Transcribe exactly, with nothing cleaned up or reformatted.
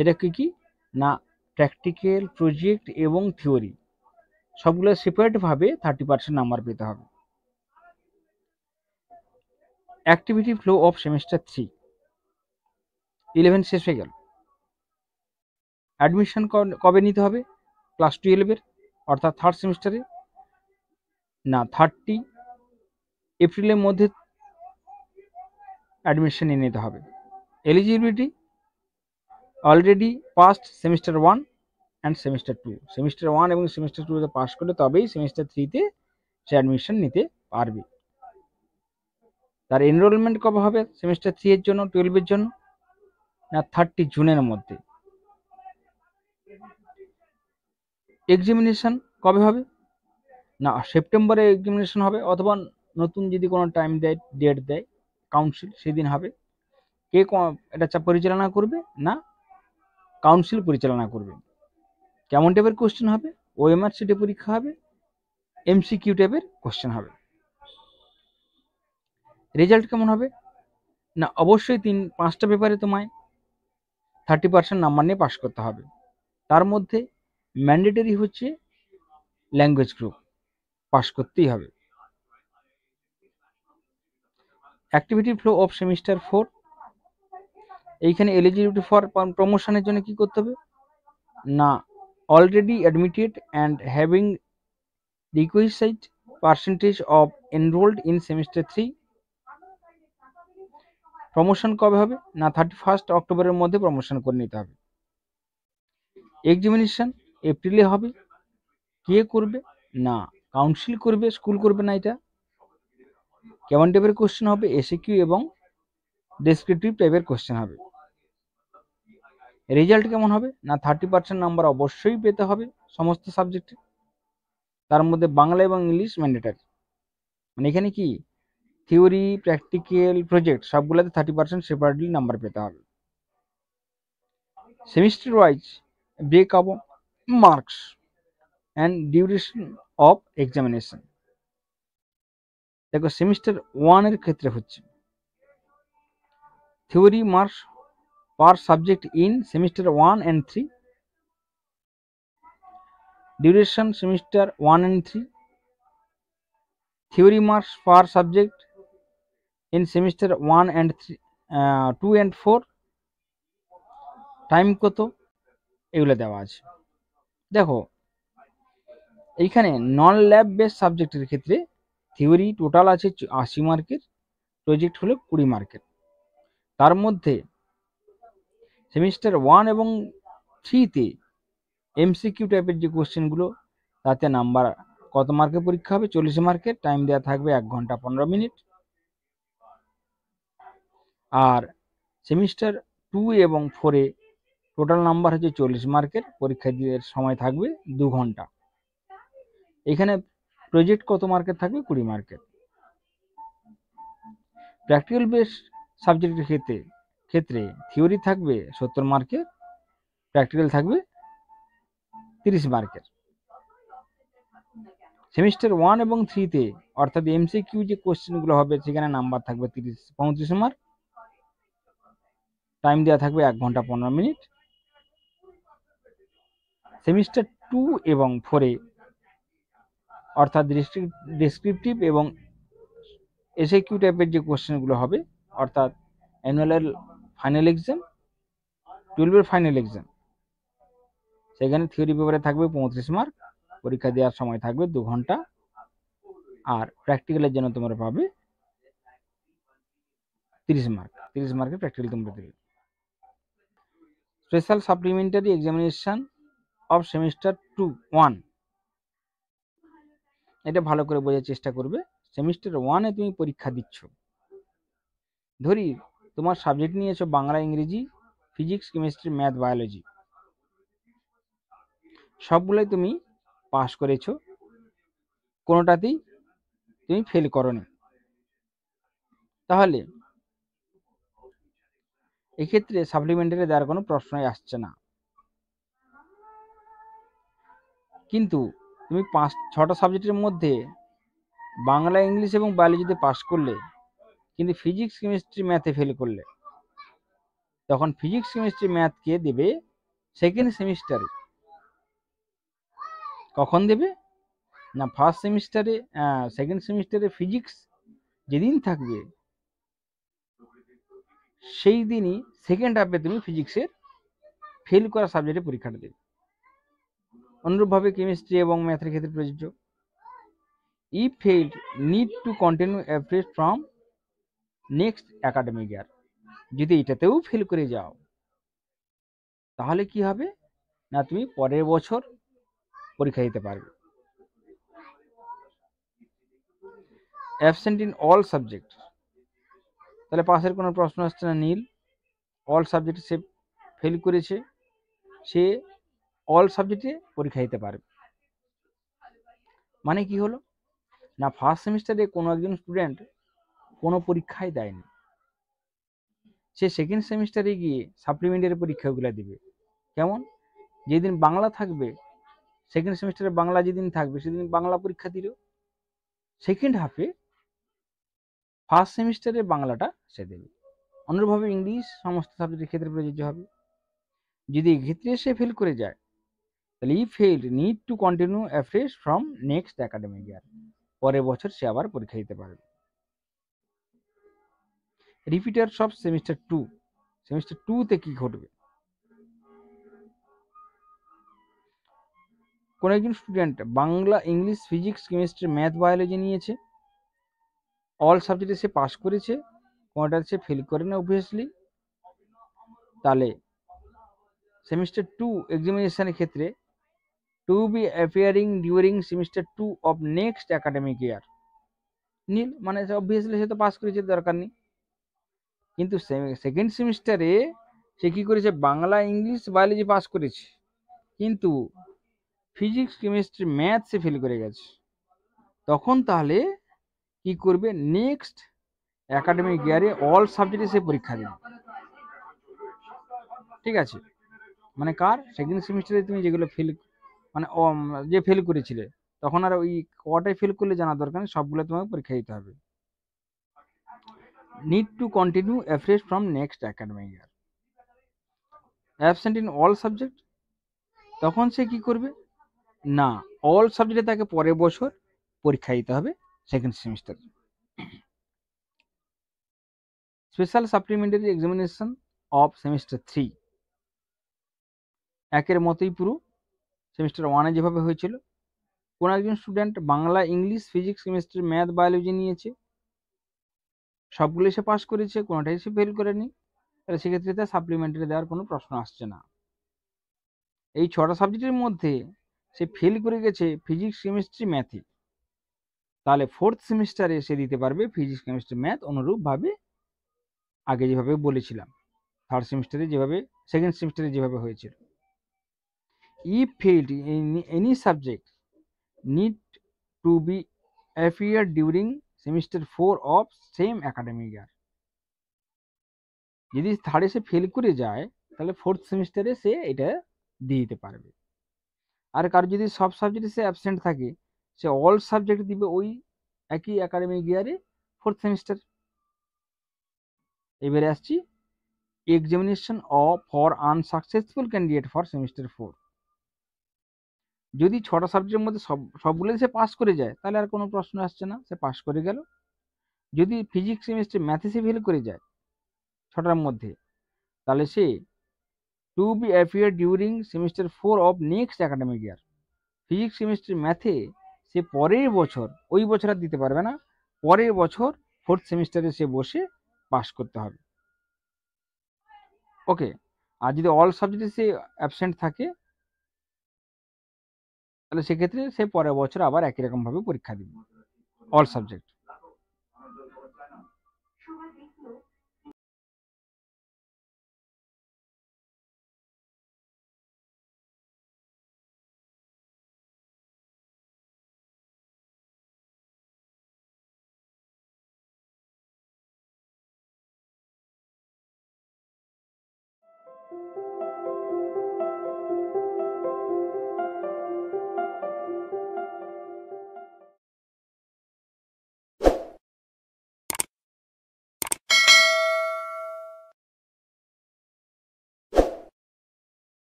সেটা কি কি না প্র্যাকটিক্যাল, প্রজেক্ট এবং থিওরি সবগুলো সেপারেটভাবে থার্টি পার্সেন্ট নাম্বার পেতে হবে। Activity flow of semester three, eleven শেষ হয়ে গেল। অ্যাডমিশন কবে নিতে হবে? ক্লাস টুয়েলভের অর্থাৎ থার্ড সেমিস্টারে না থার্টি এপ্রিলের মধ্যে অ্যাডমিশন নিয়ে নিতে হবে। Eligibility already past semester one and semester two, semester one এবং সেমিস্টার টুতে পাস করলে তবেই সেমিস্টার থ্রিতে সে অ্যাডমিশন নিতে পারবে। তার এনরোলমেন্ট কবে হবে সেমিস্টার থ্রি এর জন্য, টুয়েলভের জন্য না থার্টি জুনের মধ্যে। এক্সামিনেশন কবে হবে না সেপ্টেম্বরে এক্সামিনেশন হবে, অথবা নতুন যদি কোনো টাইম দেয়, ডেট দেয় কাউন্সিল, সেদিন হবে। কে এটা পরিচালনা করবে না কাউন্সিল পরিচালনা করবে। কেমন টাইপের কোশ্চেন হবে? ওএমআর সিটে পরীক্ষা হবে, এমসিকিউ টাইপের কোশ্চেন হবে। রেজাল্ট কেমন হবে না অবশ্যই তিন পাঁচটা পেপারে তোমায় থার্টি পার্সেন্ট নাম্বার নিয়ে পাস করতে হবে। তার মধ্যে ম্যান্ডেটরি হচ্ছে ল্যাঙ্গুয়েজ গ্রুপ, পাস করতেই হবে। Activity flow of semester four, এইখানে এলিজিবিলিটি ফর প্রমোশনের জন্য কি করতে হবে না already admitted and having requisite percentage of enrolled in semester three. Promotion কবে হবে না থার্টি ফার্স্ট অক্টোবরের মধ্যে প্রমোশন করে নিতে হবে। এক্সামিনেশন এপ্রিলে হবে, কে করবে না কাউন্সিল করবে, স্কুল করবে না। এটা কেমন টাইপের কোশ্চেন হবে? এসিকিউ এবং ডেসক্রিপটিভ টাইপের কোশ্চেন হবে। রেজাল্ট কেমন হবে না থার্টি পার্সেন্ট নাম্বার অবশ্যই পেতে হবে সমস্ত সাবজেক্টে, তার মধ্যে বাংলা এবং ইংলিশ ম্যান্ডেটরি। মানে এখানে কি থিওরি, প্র্যাকটিক্যাল, প্রজেক্ট সবগুলোতে থার্টি পার্সেন্ট সেপারেটলি নাম্বার পেতে হবে। Semester wise break up marks and duration of examination. দেখো সেমিস্টার ওয়ানের ক্ষেত্রে হচ্ছে theory marks per subject in semester one and three, duration semester one and three, theory marks per subject in semester one and three, uh, two and four time কত এগুলো দেওয়া আছে। দেখো এইখানে নন ল্যাব বেস সাবজেক্টের ক্ষেত্রে থিওরি টোটাল আছে আশি মার্কের, প্রজেক্ট হলো কুড়ি মার্কের। তার মধ্যে সেমিস্টার ওয়ান এবং থ্রিতে এমসিকিউ টাইপের যে কোশ্চেনগুলো তাতে নাম্বার কত মার্কের পরীক্ষা হবে? চল্লিশ মার্কের। টাইম দেওয়া থাকবে এক ঘন্টা পনেরো মিনিট। আর সেমিস্টার টু এবং ফোরে টোটাল নাম্বার হচ্ছে চল্লিশ মার্কের, পরীক্ষা দিয়ে সময় থাকবে দু ঘন্টা। এখানে প্রজেক্ট কত মার্কের থাকবে? কুড়ি মার্কের। প্র্যাকটিক্যাল বেস সাবজেক্টের ক্ষেত্রে ক্ষেত্রে থিওরি থাকবে সত্তর মার্কের, প্র্যাকটিক্যাল থাকবে তিরিশ মার্কের। সেমিস্টার ওয়ান এবং থ্রিতে অর্থাৎ এমসিকিউ যে কোশ্চেনগুলো হবে সেখানে নাম্বার থাকবে তিরিশ পঁয়ত্রিশ মার্ক, টাইম দেওয়া থাকবে এক ঘন্টা পনেরো মিনিট। সেমিস্টার টু এবং ফোরে অর্থাৎ ডেসক্রিপটিভ এবং এসএকিউ টাইপের যে কোশ্চেনগুলো হবে অর্থাৎ অ্যানুয়াল ফাইনাল এক্সাম, টুয়েলভের ফাইনাল এক্সাম, সেখানে থিওরি পেপারে থাকবে পঁয়ত্রিশ মার্ক, পরীক্ষা দেওয়ার সময় থাকবে দু ঘন্টা। আর প্র্যাকটিক্যালের জন্য তোমরা পাবে তিরিশ মার্ক, তিরিশ মার্কের প্র্যাকটিক্যাল তোমরা দেবে। Special supplementary examination of semester two one, এটা ভালো করে বোঝার চেষ্টা করবে। সেমিস্টার ওয়ানে তুমি পরীক্ষা দিচ্ছ, ধরি তোমার সাবজেক্ট নিয়েছো বাংলা, ইংরেজি, ফিজিক্স, কেমিস্ট্রি, ম্যাথ, বায়োলজি, সবগুলোই তুমি পাস করেছো, কোনোটাতেই তুমি ফেল করোনি। তাহলে এক্ষেত্রে সাপ্লিমেন্টারি দেওয়ার কোনো প্রশ্নই আসছে না। কিন্তু তুমি পাঁচ ছটা সাবজেক্টের মধ্যে বাংলা, ইংলিশ এবং বায়োলজিতে পাস করলে কিন্তু ফিজিক্স, কেমিস্ট্রি, ম্যাথে ফেল করলে, তখন ফিজিক্স, কেমিস্ট্রি, ম্যাথকে দেবে সেকেন্ড সেমিস্টারে। কখন দেবে না ফার্স্ট সেমিস্টারে, সেকেন্ড সেমিস্টারে ফিজিক্স যেদিন থাকবে সেই দিনই সেকেন্ড হাফে তুমি ফিজিক্সের ফেল করা সাবজেক্টে পরীক্ষাটা দেবে। অনুরূপভাবে কেমিস্ট্রি এবং ম্যাথের ক্ষেত্রে প্রযোজ্য। If failed, need to continue average from next academic year. যদি এটাতেও ফেল করে যাও তাহলে কি হবে না তুমি পরের বছর পরীক্ষা দিতে পারবে। Absent in all subjects, তাহলে পাশের কোনো প্রশ্ন আসছে না, নীল। অল সাবজেক্টে সে ফেল করেছে, সে অল সাবজেক্টে পরীক্ষা দিতে পারবে। মানে কি হলো না ফার্স্ট সেমিস্টারে কোনো একজন স্টুডেন্ট কোনো পরীক্ষাই দেয়নি, সে সেকেন্ড সেমিস্টারে গিয়ে সাপ্লিমেন্টারি পরীক্ষাগুলো দেবে। কেমন? যেদিন বাংলা থাকবে, সেকেন্ড সেমিস্টারে বাংলা যেদিন থাকবে সেদিন বাংলা পরীক্ষা দিল, সেকেন্ড হাফে ফার্স্ট সেমিস্টারে বাংলাটা সে দেবে। অনুরূপভাবে ইংলিশ সমস্ত সাবজেক্টের ক্ষেত্রে প্রযোজ্য হবে। যদি এক্ষেত্রে সে ফেল করে যায় তাহলে ই fail need to continue afresh from next academic year, পরের বছর সে আবার পরীক্ষা দিতে পারবে। Repeaters of semester two, semester two তে কি ঘটবে? কোন একজন student Bangla, English, physics, chemistry, math, biology নিয়েছে, অল সাবজেক্টে সে পাস করেছে, কোনটা সে ফেল করে না অবভিয়াসলি। তাহলে সেমিস্টার টু এক্সামিনেশনের ক্ষেত্রে to be appearing during semester two of next academic year, নীল মানে obviously সে তো পাস করেছে, দরকার নেই। কিন্তু সেকেন্ড সেমিস্টারে সে কি করেছে? বাংলা, ইংলিশ, বায়োলজি পাস করেছে, কিন্তু ফিজিক্স, কেমিস্ট্রি, ম্যাথ সে ফেল করে গেছে। তখন তাহলে কি করবে? নেক্সট অ্যাকাডেমিক ইয়ারে অল সাবজেক্টে সে পরীক্ষা দেবে। ঠিক আছে? মানে কার? সেকেন্ড সেমিস্টারে তুমি যেগুলো ফেল মানে যে ফেল করেছিলে, তখন আর ওই কটাই ফেল করলে জানা দরকার নেই, সবগুলো তোমাকে পরীক্ষা দিতে হবে। Need to continue afresh from next academic year. Absent in all subject, তখন সে কি করবে না অল সাবজেক্টে তাকে পরের বছর পরীক্ষা দিতে হবে second semester. Special supplementary examination of semester three, একের মতোই পুরো সেমিস্টার ওয়ানে যেভাবে হয়েছিল। কোন একজন student Bangla, English, physics, chemistry, math, biology নিয়েছে, সবগুলো সে পাস করেছে, কোনোটাই সে ফেল করেনি, তাহলে সেক্ষেত্রে তার সাপ্লিমেন্টারি দেওয়ার কোনো প্রশ্ন আসছে না। এই ছটা সাবজেক্টের মধ্যে সে ফেল করে গেছে ফিজিক্স, কেমিস্ট্রি, ম্যাথে, তাহলে ফোর্থ সেমিস্টারে সে দিতে পারবে ফিজিক্স, কেমিস্ট্রি, ম্যাথ। অনুরূপভাবে আগে যেভাবে বলেছিলাম, থার্ড সেমিস্টারে যেভাবে, সেকেন্ড সেমিস্টারে যেভাবে হয়েছিল। If failed in any subject, need to be appear during semester four of same academic year. যদি থার্ডে সে ফেল করে যায় তাহলে ফোর্থ সেমিস্টারে সে এটা দিয়ে দিতে পারবে। আর কারো যদি সব সাবজেক্টে সে অ্যাবসেন্ট থাকে, সে অল সাবজেক্ট দিবে ওই একই অ্যাকাডেমিক ইয়ারে ফোর্থ সেমিস্টার। এবারে আসছি examination of for unsuccessful candidate for semester four. যদি ছটা সাবজেক্টের মধ্যে সব সবগুলো সে পাস করে যায় তাহলে আর কোনো প্রশ্ন আসছে না, সে পাস করে গেল। যদি ফিজিক্স, কেমিস্ট্রি, ম্যাথে সে ফেল করে যায় ছটার মধ্যে, তাহলে সে to be appear during semester four of next academic year, physics, chemistry, ম্যাথে সে পরের বছর, ওই বছর আর দিতে পারবে না, পরের বছর ফোর্থ সেমিস্টারে সে বসে পাস করতে হবে। ওকে। আর যদি অল সাবজেক্টে সে অ্যাবসেন্ট থাকে তাহলে সেক্ষেত্রে সে পরের বছর আবার একই রকম ভাবে পরীক্ষা দিবে অল সাবজেক্ট।